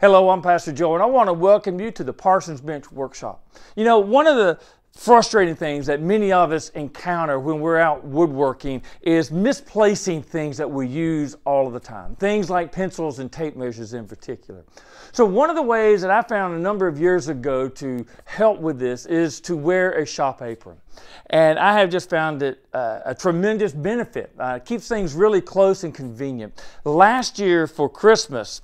Hello, I'm Pastor Joe, and I want to welcome you to the Parson's Bench Workshop. You know, one of the frustrating things that many of us encounter when we're out woodworking is misplacing things that we use all of the time. Things like pencils and tape measures in particular. So one of the ways that I found a number of years ago to help with this is to wear a shop apron. And I have just found it a tremendous benefit. It keeps things really close and convenient. Last year for Christmas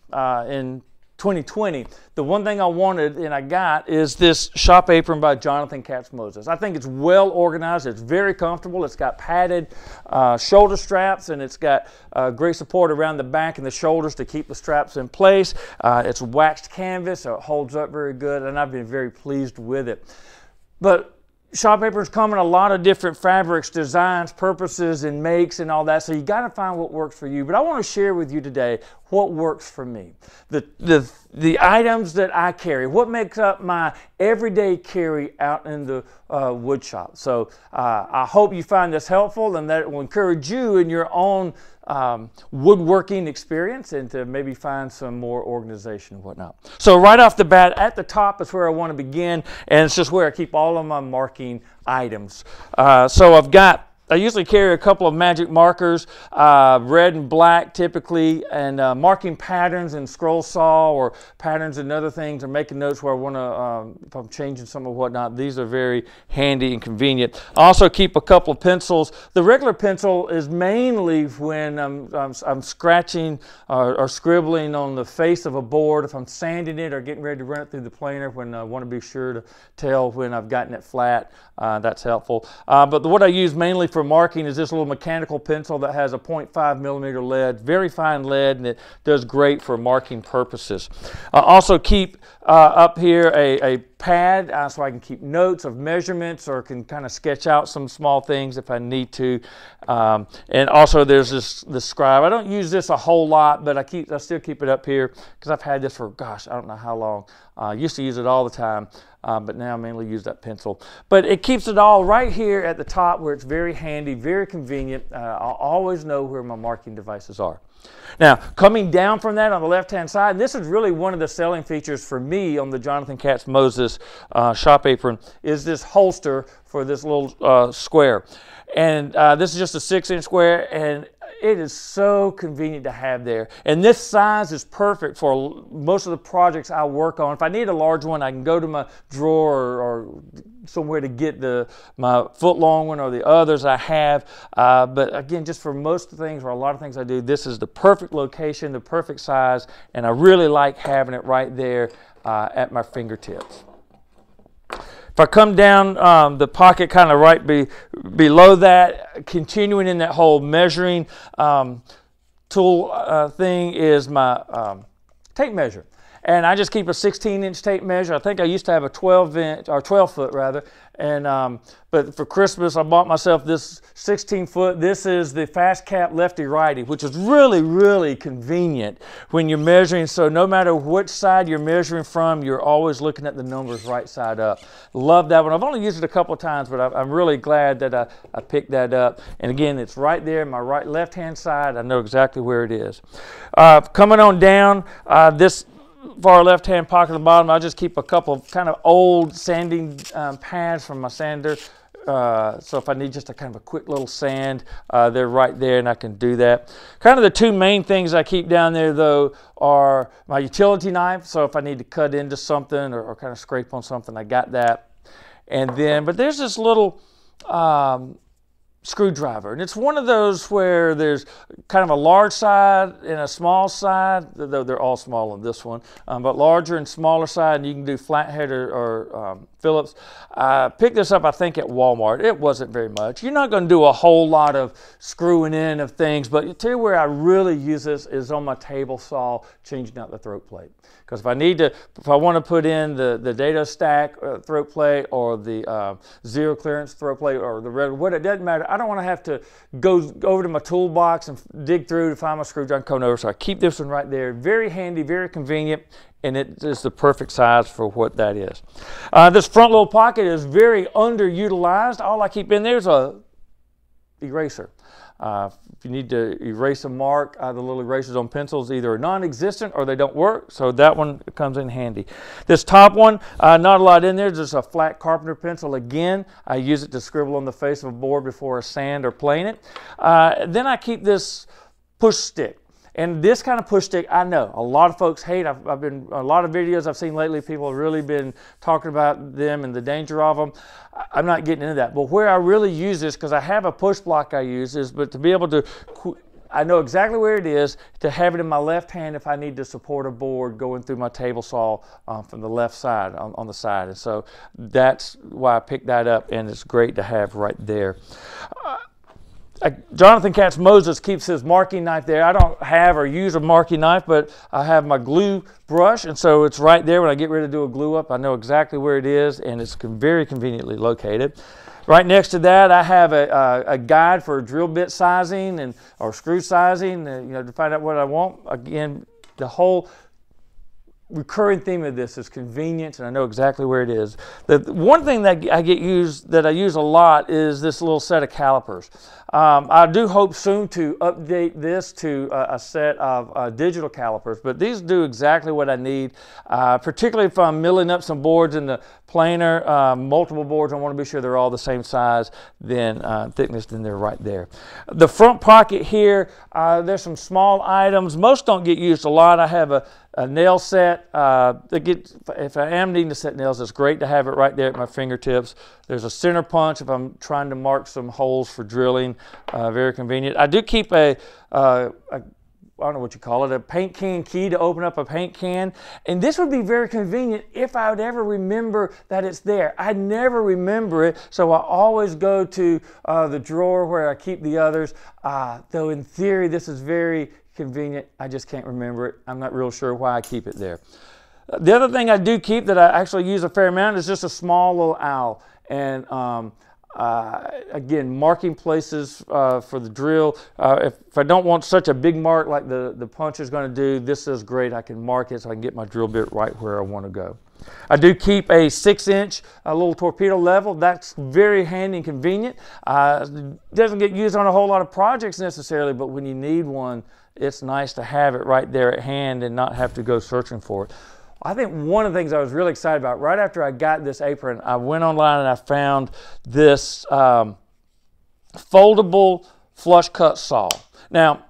in 2020, the one thing I wanted and I got is this shop apron by Jonathan Katz-Moses. I think it's well organized, it's very comfortable, it's got padded shoulder straps, and it's got great support around the back and the shoulders to keep the straps in place. It's waxed canvas, so it holds up very good, and I've been very pleased with it. But shop aprons come in a lot of different fabrics, designs, purposes, and makes and all that, so you got to find what works for you. But I want to share with you today what works for me, the items that I carry, what makes up my everyday carry out in the wood shop. So I hope you find this helpful and that it will encourage you in your own woodworking experience and to maybe find some more organization and whatnot. So right off the bat, at the top is where I want to begin, and it's just where I keep all of my marking items. So I usually carry a couple of magic markers, red and black typically, and marking patterns in scroll saw or patterns and other things, or making notes where I want to, if I'm changing some or whatnot. These are very handy and convenient. I also keep a couple of pencils. The regular pencil is mainly when I'm scratching or scribbling on the face of a board, if I'm sanding it or getting ready to run it through the planer, when I want to be sure to tell when I've gotten it flat. That's helpful. But what I use mainly for marking is this little mechanical pencil that has a 0.5 millimeter lead, very fine lead, and it does great for marking purposes. I also keep up here a pad so I can keep notes of measurements or can kind of sketch out some small things if I need to. And also there's this scribe. I don't use this a whole lot, but I still keep it up here because I've had this for, gosh, I don't know how long. I used to use it all the time, but now I mainly use that pencil. But it keeps it all right here at the top where it's very handy, very convenient. I'll always know where my marking devices are. Now, coming down from that on the left-hand side, this is really one of the selling features for me on the Jonathan Katz-Moses shop apron, is this holster for this little square. And this is just a 6-inch square, and it is so convenient to have there. And this size is perfect for most of the projects I work on. If I need a large one, I can go to my drawer or somewhere to get my foot-long one or the others I have. But again, just for most of the things or a lot of things I do, this is the perfect location, the perfect size, and I really like having it right there at my fingertips. If I come down the pocket kind of right below that, continuing in that whole measuring tool thing is my tape measure. And I just keep a 16-inch tape measure. I think I used to have a 12-inch, or 12-foot rather. And but for Christmas, I bought myself this 16-foot. This is the Fast Cap Lefty Righty, which is really, really convenient when you're measuring. So no matter which side you're measuring from, you're always looking at the numbers right side up. Love that one. I've only used it a couple of times, but I'm really glad that I picked that up. And again, it's right there, my left-hand side. I know exactly where it is. Coming on down, this far left-hand pocket at the bottom, I just keep a couple of kind of old sanding pads from my sander. So if I need just a kind of a quick little sand, they're right there and I can do that. Kind of the two main things I keep down there though are my utility knife. So if I need to cut into something or kind of scrape on something, I got that. And then, but there's this little screwdriver, and it's one of those where there's kind of a large side and a small side, though they're all small on this one, but larger and smaller side, and you can do flathead or Phillips. I picked this up, I think, at Walmart. It wasn't very much. You're not going to do a whole lot of screwing in of things, but I'll tell you where I really use this is on my table saw, changing out the throat plate. Because if I want to put in the dado stack throat plate or the zero clearance throat plate or the red, what, it doesn't matter. I don't want to have to go over to my toolbox and dig through to find my screwdriver and come over, so I keep this one right there. Very handy, very convenient, and it is the perfect size for what that is. This front little pocket is very underutilized. All I keep in there is a eraser. If you need to erase a mark, the little erasers on pencils either are non-existent or they don't work, so that one comes in handy. This top one, not a lot in there, just a flat carpenter pencil. Again, I use it to scribble on the face of a board before I sand or plane it. Then I keep this push stick. And this kind of push stick, I know a lot of folks hate. A lot of videos I've seen lately, people have really been talking about them and the danger of them. I'm not getting into that. But where I really use this, because I have a push block I use, but to be able to, I know exactly where it is, to have it in my left hand if I need to support a board going through my table saw from the left side, on the side. And so that's why I picked that up, and it's great to have right there. Jonathan Katz-Moses keeps his marking knife there. I don't have or use a marking knife, but I have my glue brush, and so it's right there. When I get ready to do a glue up, I know exactly where it is, and it's very conveniently located. Right next to that, I have a guide for drill bit sizing or screw sizing, you know, to find out what I want. Again, the whole recurring theme of this is convenience, and I know exactly where it is. The one thing that I use a lot is this little set of calipers. I do hope soon to update this to a set of digital calipers, but these do exactly what I need, particularly if I'm milling up some boards in the planer, multiple boards. I want to be sure they're all the same size, then thickness, then they're right there. The front pocket here, there's some small items. Most don't get used a lot. I have a nail set. If I am needing to set nails, it's great to have it right there at my fingertips. There's a center punch if I'm trying to mark some holes for drilling. Very convenient. I do keep a I don't know what you call it, a paint can key to open up a paint can. And this would be very convenient if I would ever remember that it's there. I never remember it, so I always go to the drawer where I keep the others. Though in theory, this is very convenient. I just can't remember it. I'm not real sure why I keep it there. The other thing I do keep that I actually use a fair amount is just a small little owl. And again, marking places for the drill. If I don't want such a big mark like the punch is going to do, this is great. I can mark it so I can get my drill bit right where I want to go. I do keep a 6-inch little torpedo level. That's very handy and convenient. Doesn't get used on a whole lot of projects necessarily, but when you need one, it's nice to have it right there at hand and not have to go searching for it. I think one of the things I was really excited about, right after I got this apron, I went online and I found this foldable flush cut saw. Now,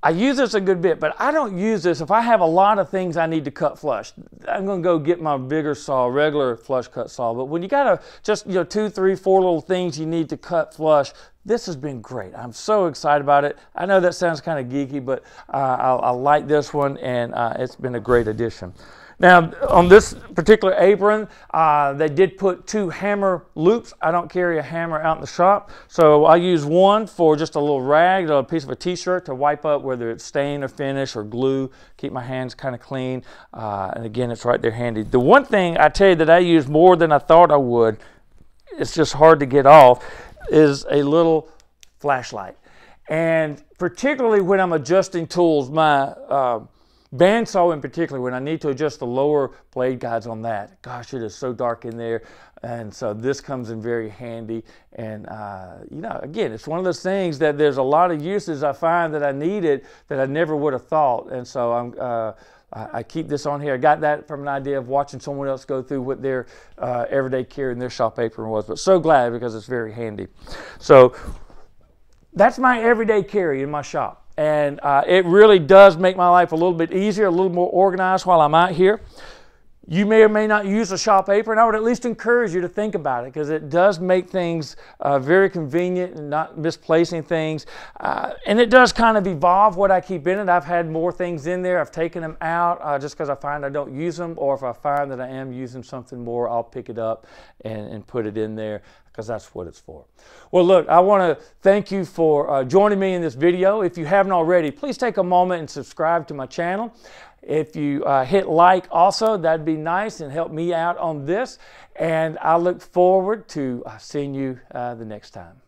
I use this a good bit, but I don't use this if I have a lot of things I need to cut flush. I'm going to go get my bigger saw, regular flush cut saw. But when you got just 2, 3, 4 little things you need to cut flush, this has been great. I'm so excited about it. I know that sounds kind of geeky, but I like this one, and it's been a great addition. Now, on this particular apron, they did put 2 hammer loops. I don't carry a hammer out in the shop, so I use one for just a little rag or a piece of a t-shirt to wipe up, whether it's stain or finish or glue, keep my hands kind of clean. And again, it's right there handy. The one thing I tell you that I use more than I thought I would, it's just hard to get off, is a little flashlight. And particularly when I'm adjusting tools, my bandsaw in particular, when I need to adjust the lower blade guides on that, gosh, it is so dark in there. And so this comes in very handy. And again, it's one of those things that there's a lot of uses I find that I need it that I never would have thought. And so I keep this on here. I got that from an idea of watching someone else go through what their everyday care in their shop apron was, but so glad, because it's very handy. So that's my everyday carry in my shop. And it really does make my life a little bit easier, a little more organized while I'm out here. You may or may not use a shop apron. I would at least encourage you to think about it, because it does make things very convenient and not misplacing things. And it does kind of evolve what I keep in it. I've had more things in there. I've taken them out just because I find I don't use them, or if I find that I am using something more, I'll pick it up and put it in there, because that's what it's for. Well, look, I want to thank you for joining me in this video. If you haven't already, please take a moment and subscribe to my channel. If you hit like also, that'd be nice and help me out on this. And I look forward to seeing you the next time.